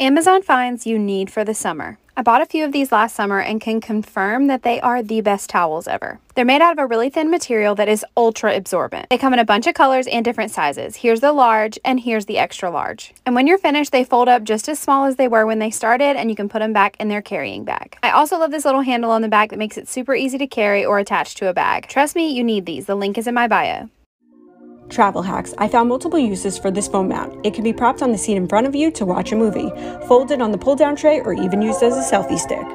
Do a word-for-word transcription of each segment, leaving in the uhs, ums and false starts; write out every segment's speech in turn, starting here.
Amazon finds you need for the summer. I bought a few of these last summer and can confirm that they are the best towels ever. They're made out of a really thin material that is ultra absorbent. They come in a bunch of colors and different sizes. Here's the large and here's the extra large. And when you're finished, they fold up just as small as they were when they started, and you can put them back in their carrying bag. I also love this little handle on the back that makes it super easy to carry or attach to a bag. Trust me, you need these. The link is in my bio. Travel hacks. I found multiple uses for this phone mount. It can be propped on the seat in front of you to watch a movie, folded on the pull-down tray, or even used as a selfie stick.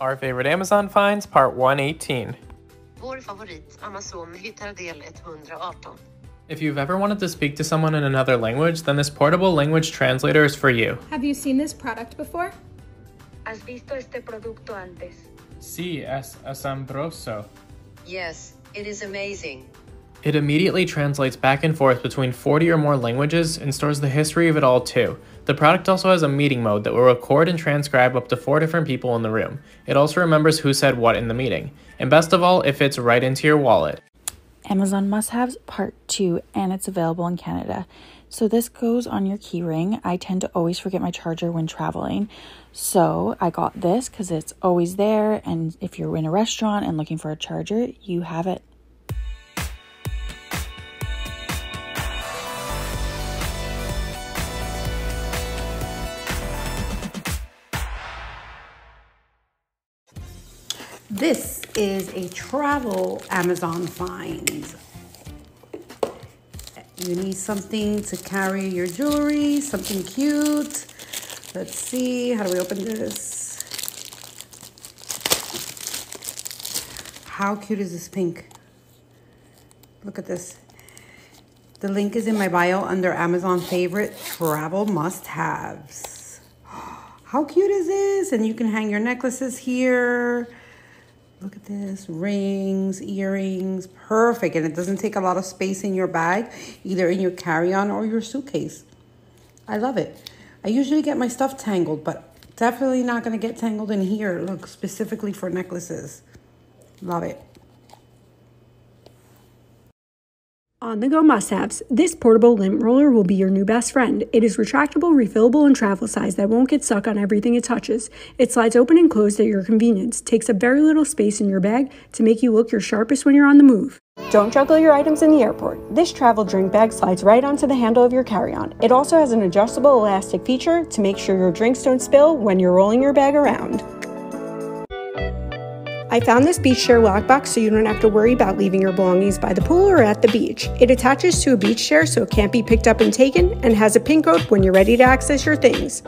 Our favorite Amazon finds, part one eighteen. Vår favorit, Amazon, hittar del one eighteen. If you've ever wanted to speak to someone in another language, then this portable language translator is for you. Have you seen this product before? ¿Has visto este producto antes? Sí, es asombroso. Yes, it is amazing. It immediately translates back and forth between forty or more languages and stores the history of it all too. The product also has a meeting mode that will record and transcribe up to four different people in the room. It also remembers who said what in the meeting. And best of all, it fits right into your wallet. Amazon must-haves part two, and it's available in Canada. So this goes on your key ring. I tend to always forget my charger when traveling. So I got this because it's always there, and if you're in a restaurant and looking for a charger, you have it. This is a travel Amazon find. You need something to carry your jewelry, something cute. Let's see, how do we open this? How cute is this pink? Look at this. The link is in my bio under Amazon favorite travel must-haves. How cute is this? And you can hang your necklaces here. Look at this, rings, earrings, perfect. And it doesn't take a lot of space in your bag, either in your carry-on or your suitcase. I love it. I usually get my stuff tangled, but definitely not gonna get tangled in here. Look, specifically for necklaces. Love it. On-the-go must-haves. This portable lint roller will be your new best friend. It is retractable, refillable, and travel size that won't get stuck on everything it touches. It slides open and closed at your convenience, takes up very little space in your bag to make you look your sharpest when you're on the move. Don't juggle your items in the airport. This travel drink bag slides right onto the handle of your carry-on. It also has an adjustable elastic feature to make sure your drinks don't spill when you're rolling your bag around. I found this beach chair lockbox so you don't have to worry about leaving your belongings by the pool or at the beach. It attaches to a beach chair so it can't be picked up and taken, and has a pin code when you're ready to access your things.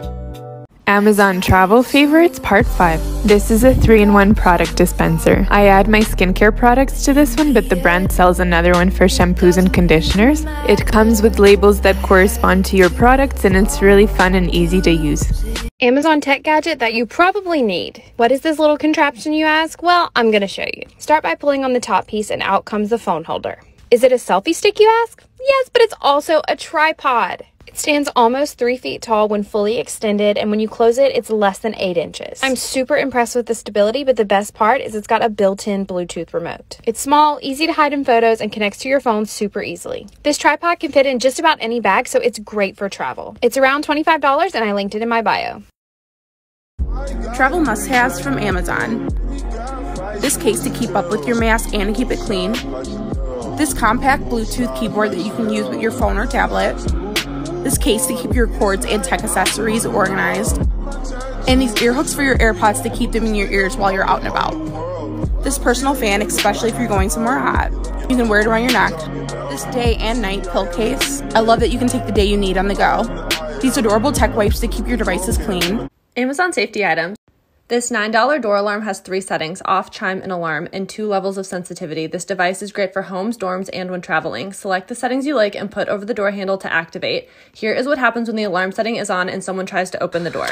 Amazon Travel Favorites Part five. This is a three in one product dispenser. I add my skincare products to this one, but the brand sells another one for shampoos and conditioners. It comes with labels that correspond to your products, and it's really fun and easy to use. Amazon tech gadget that you probably need. What is this little contraption, you ask? Well, I'm gonna show you. Start by pulling on the top piece and out comes the phone holder. Is it a selfie stick, you ask? Yes, but it's also a tripod. It stands almost three feet tall when fully extended, and when you close it, it's less than eight inches. I'm super impressed with the stability, but the best part is it's got a built-in Bluetooth remote. It's small, easy to hide in photos, and connects to your phone super easily. This tripod can fit in just about any bag, so it's great for travel. It's around twenty-five dollars, and I linked it in my bio. Travel must-haves from Amazon. This case to keep up with your mask and to keep it clean. This compact Bluetooth keyboard that you can use with your phone or tablet. This case to keep your cords and tech accessories organized. And these ear hooks for your AirPods to keep them in your ears while you're out and about. This personal fan, especially if you're going somewhere hot. You can wear it around your neck. This day and night pill case. I love that you can take the day you need on the go. These adorable tech wipes to keep your devices clean. Amazon safety items. This nine dollar door alarm has three settings, off, chime, and alarm, and two levels of sensitivity. This device is great for homes, dorms, and when traveling. Select the settings you like and put over the door handle to activate. Here is what happens when the alarm setting is on and someone tries to open the door.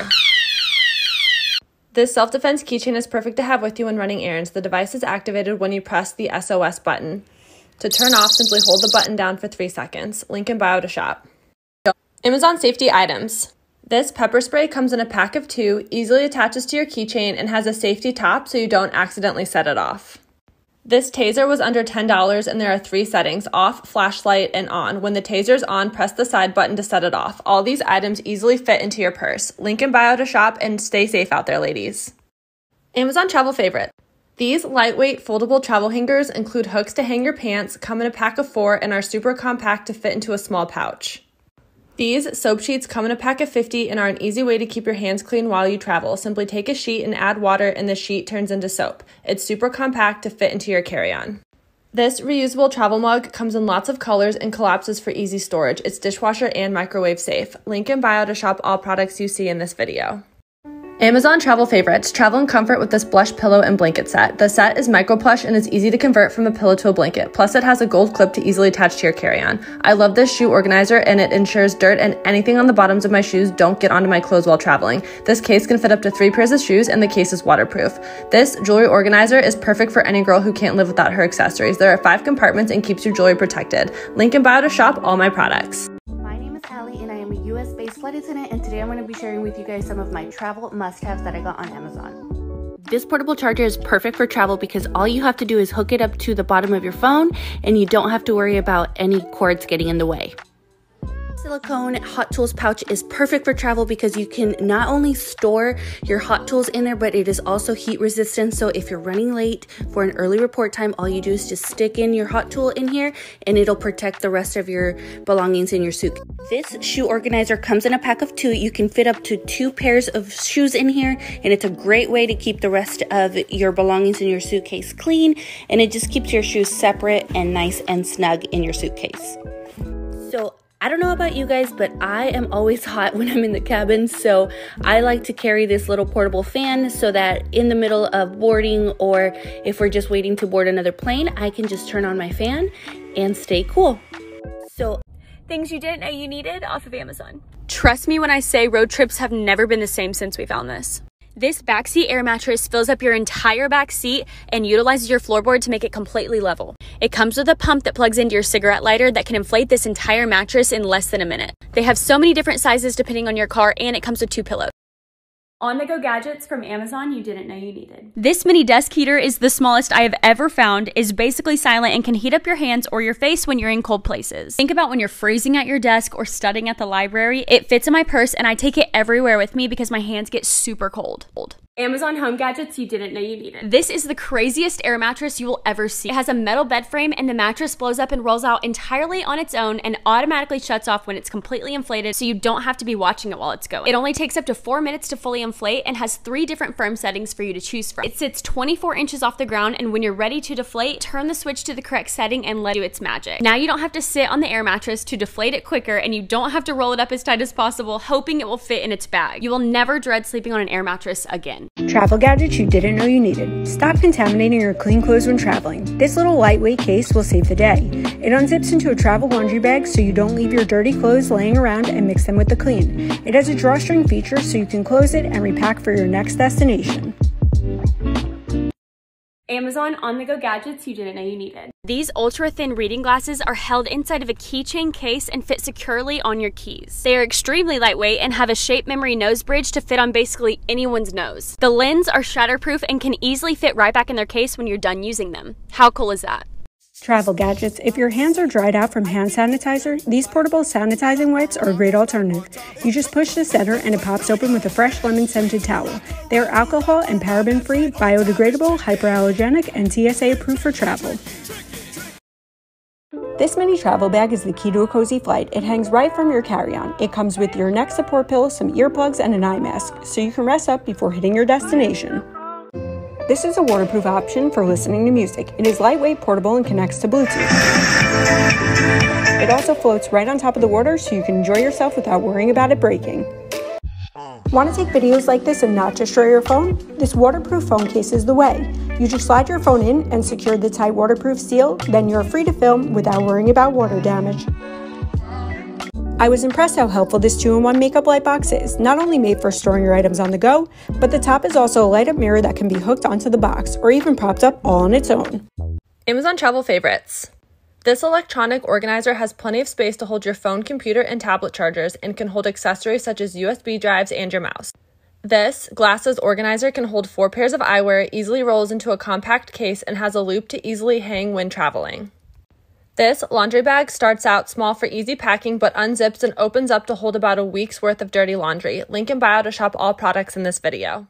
This self-defense keychain is perfect to have with you when running errands. The device is activated when you press the S O S button. To turn off, simply hold the button down for three seconds. Link in bio to shop. Amazon safety items. This pepper spray comes in a pack of two, easily attaches to your keychain, and has a safety top so you don't accidentally set it off. This taser was under ten dollars and there are three settings: off, flashlight, and on. When the taser's on, press the side button to set it off. All these items easily fit into your purse. Link in bio to shop, and stay safe out there, ladies. Amazon travel favorite. These lightweight foldable travel hangers include hooks to hang your pants, come in a pack of four, and are super compact to fit into a small pouch. These soap sheets come in a pack of fifty and are an easy way to keep your hands clean while you travel. Simply take a sheet and add water and the sheet turns into soap. It's super compact to fit into your carry-on. This reusable travel mug comes in lots of colors and collapses for easy storage. It's dishwasher and microwave safe. Link in bio to shop all products you see in this video. Amazon travel favorites. Travel in comfort with this plush pillow and blanket set. The set is microplush and it's easy to convert from a pillow to a blanket. Plus it has a gold clip to easily attach to your carry-on. I love this shoe organizer and it ensures dirt and anything on the bottoms of my shoes don't get onto my clothes while traveling. This case can fit up to three pairs of shoes and the case is waterproof. This jewelry organizer is perfect for any girl who can't live without her accessories. There are five compartments and keeps your jewelry protected. Link in bio to shop all my products. U S based flight attendant, and today I'm going to be sharing with you guys some of my travel must-haves that I got on Amazon. This portable charger is perfect for travel because all you have to do is hook it up to the bottom of your phone and you don't have to worry about any cords getting in the way. Silicone hot tools pouch is perfect for travel because you can not only store your hot tools in there, but it is also heat resistant. So if you're running late for an early report time, all you do is just stick in your hot tool in here and it'll protect the rest of your belongings in your suitcase. This shoe organizer comes in a pack of two. You can fit up to two pairs of shoes in here, and it's a great way to keep the rest of your belongings in your suitcase clean, and it just keeps your shoes separate and nice and snug in your suitcase. So I don't know about you guys, but I am always hot when I'm in the cabin, so I like to carry this little portable fan so that in the middle of boarding, or if we're just waiting to board another plane, I can just turn on my fan and stay cool. So things you didn't know you needed off of Amazon. Trust me when I say road trips have never been the same since we found this. This backseat air mattress fills up your entire back seat and utilizes your floorboard to make it completely level. It comes with a pump that plugs into your cigarette lighter that can inflate this entire mattress in less than a minute. They have so many different sizes depending on your car, and it comes with two pillows. On-the-go gadgets from Amazon you didn't know you needed. This mini desk heater is the smallest I have ever found, is basically silent, and can heat up your hands or your face when you're in cold places. Think about when you're freezing at your desk or studying at the library. It fits in my purse and I take it everywhere with me because my hands get super cold. Old. Amazon home gadgets you didn't know you needed. This is the craziest air mattress you will ever see. It has a metal bed frame and the mattress blows up and rolls out entirely on its own and automatically shuts off when it's completely inflated, so you don't have to be watching it while it's going. It only takes up to four minutes to fully inflate and has three different firm settings for you to choose from. It sits twenty-four inches off the ground, and when you're ready to deflate, turn the switch to the correct setting and let it do its magic. Now you don't have to sit on the air mattress to deflate it quicker, and you don't have to roll it up as tight as possible, hoping it will fit in its bag. You will never dread sleeping on an air mattress again. Travel gadgets you didn't know you needed. Stop contaminating your clean clothes when traveling. This little lightweight case will save the day. It unzips into a travel laundry bag so you don't leave your dirty clothes laying around and mix them with the clean. It has a drawstring feature so you can close it and repack for your next destination. Amazon on-the-go gadgets you didn't know you needed. These ultra-thin reading glasses are held inside of a keychain case and fit securely on your keys. They are extremely lightweight and have a shape memory nose bridge to fit on basically anyone's nose. The lenses are shatterproof and can easily fit right back in their case when you're done using them. How cool is that? Travel gadgets. If your hands are dried out from hand sanitizer, these portable sanitizing wipes are a great alternative. You just push the center and it pops open with a fresh lemon scented towel. They are alcohol and paraben free, biodegradable, hyperallergenic, and T S A approved for travel. This mini travel bag is the key to a cozy flight. It hangs right from your carry-on. It comes with your neck support pillow, some earplugs, and an eye mask, so you can rest up before hitting your destination. This is a waterproof option for listening to music. It is lightweight, portable, and connects to Bluetooth. It also floats right on top of the water so you can enjoy yourself without worrying about it breaking. Want to take videos like this and not destroy your phone? This waterproof phone case is the way. You just slide your phone in and secure the tight waterproof seal, then you're free to film without worrying about water damage. I was impressed how helpful this two in one makeup light box is, not only made for storing your items on the go, but the top is also a light-up mirror that can be hooked onto the box or even propped up all on its own. Amazon travel favorites. This electronic organizer has plenty of space to hold your phone, computer, and tablet chargers, and can hold accessories such as U S B drives and your mouse. This glasses organizer can hold four pairs of eyewear, easily rolls into a compact case, and has a loop to easily hang when traveling. This laundry bag starts out small for easy packing, but unzips and opens up to hold about a week's worth of dirty laundry. Link in bio to shop all products in this video.